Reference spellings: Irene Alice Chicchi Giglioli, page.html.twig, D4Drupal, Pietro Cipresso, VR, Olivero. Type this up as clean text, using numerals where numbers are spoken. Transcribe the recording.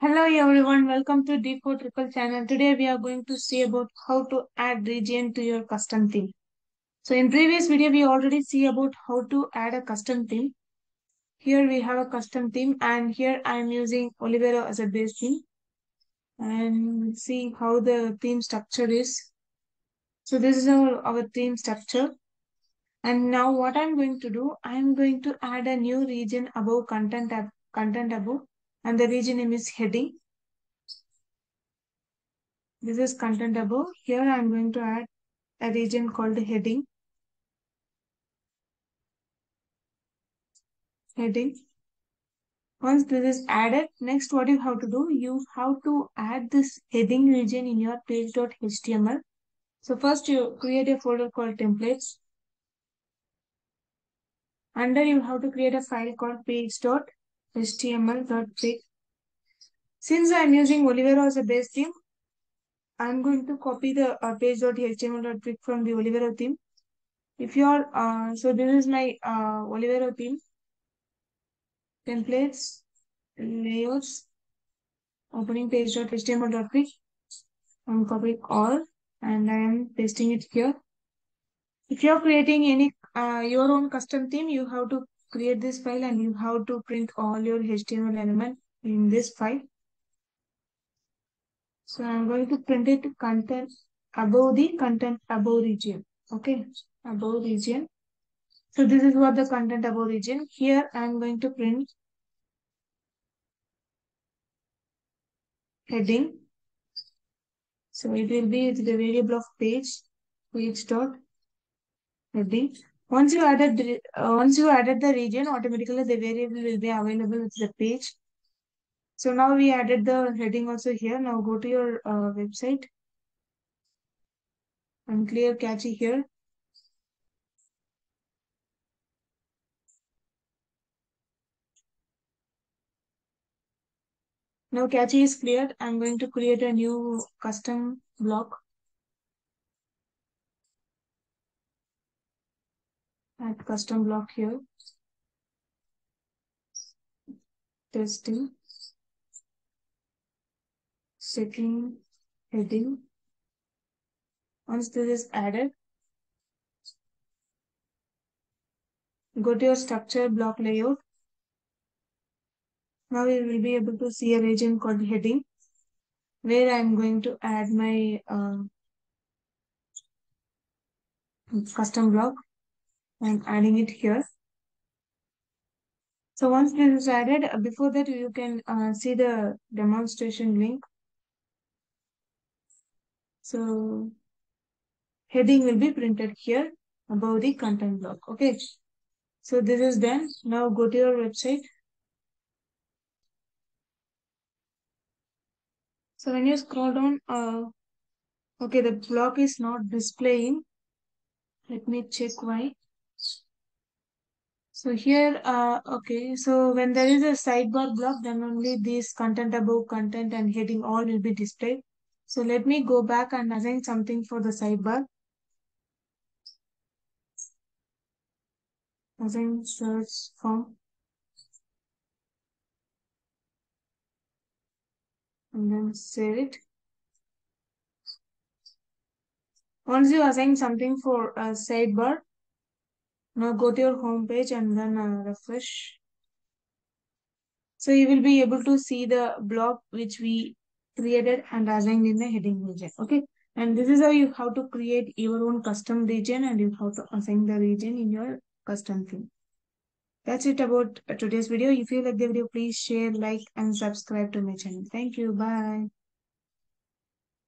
Hello everyone, welcome to D4Drupal channel. Today we are going to see about how to add region to your custom theme. So in previous video we already see about how to add a custom theme. Here we have a custom theme and here I am using Olivero as a base theme. And see how the theme structure is. So this is our theme structure. And now what I am going to do, I am going to add a new region above content above. And the region name is heading. This is content above. Here I am going to add a region called heading. Heading. Once this is added, next what you have to do, you have to add this heading region in your page.html. So first you create a folder called templates. Under you have to create a file called page.html.twig. Since I am using Olivero as a base theme, I am going to copy the page.html.twig from the Olivero theme. If you are so this is my Olivero theme, templates, layouts, opening page.html.twig. I am copying all and I am pasting it here. If you are creating any your own custom theme, you have to create this file and you have to print all your HTML element in this file. So I'm going to print it content above the content above region. Okay, above region. So this is what the content above region. Here I'm going to print heading. So it will be the variable of page dot heading. Once you added the region, automatically the variable will be available with the page. So now we added the heading also here. Now go to your website and clear cache here. Now cache is cleared. I'm going to create a new custom block. Add custom block here. Testing. Checking heading. Once this is added, go to your structure block layout. Now you will be able to see a region called heading, where I am going to add my custom block. I'm adding it here. So once this is added, before that you can see the demonstration link. So heading will be printed here above the content block. Okay. So this is done. Now go to your website. So when you scroll down, okay, the block is not displaying. Let me check why. So here, okay, so when there is a sidebar block, then only this content above content and heading all will be displayed. So let me go back and assign something for the sidebar. Assign search form. And then save it. Once you assign something for a sidebar, now go to your home page and then refresh. So you will be able to see the block which we created and assigned in the heading region. Okay. And this is how you have to create your own custom region and you have to assign the region in your custom theme. That's it about today's video. If you like the video, please share, like, and subscribe to my channel. Thank you. Bye.